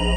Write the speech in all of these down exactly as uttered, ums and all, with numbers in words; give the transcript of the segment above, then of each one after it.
And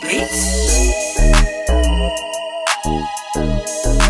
beats.